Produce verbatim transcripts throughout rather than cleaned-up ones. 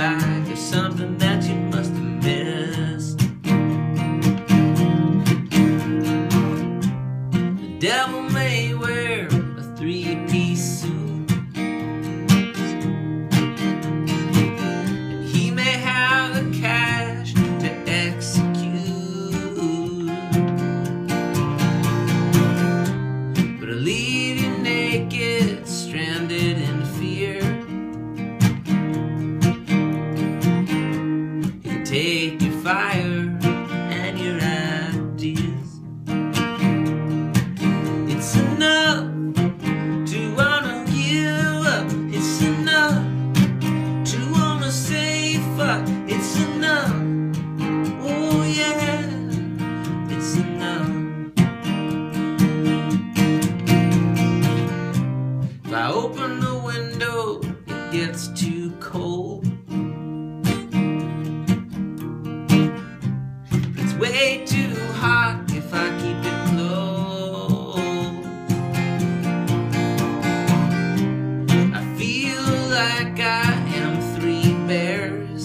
life is something that you must have missed. The devil may wear a three-piece suit, and he may have the cash to execute, but it'll leave you naked, stranded in fear. Take your fire and your ideas. It's enough to wanna give up. It's enough to wanna say fuck. It's enough, oh yeah, it's enough. If I open the window, it gets too cold. Way too hot if I keep it closed. I feel like I am three bears,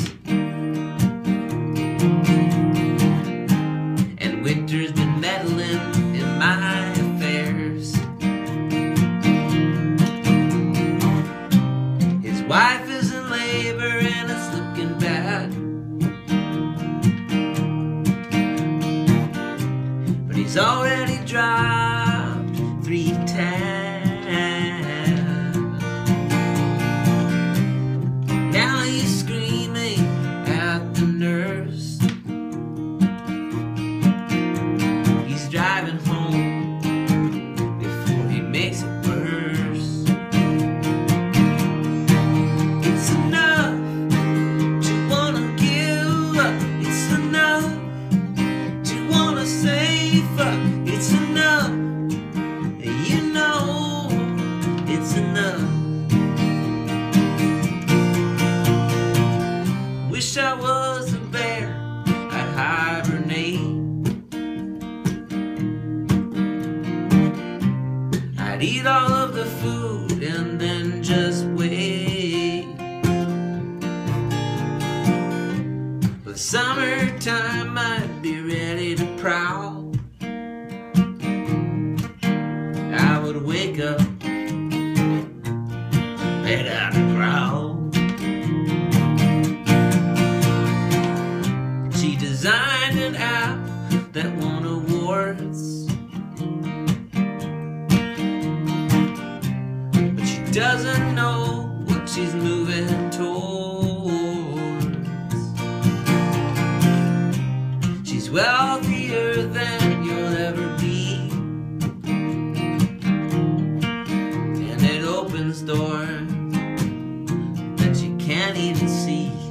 and winter's been meddling in my affairs. His wife is in labor and it's looking bad. He's already dropped three times. Now he's screaming at the nurse. He's driving home before he makes it worse. It's enough to wanna give up. It's enough to wanna say. It's enough, you know, it's enough. Wish I was a bear, I'd hibernate. I'd eat all of the food and then just wait. But summertime might be ready to prowl. I would wake up, let out a growl. She designed an app that won awards, but she doesn't know what she's moving towards. She's wealthier than you'll ever be. Door that you can't even see.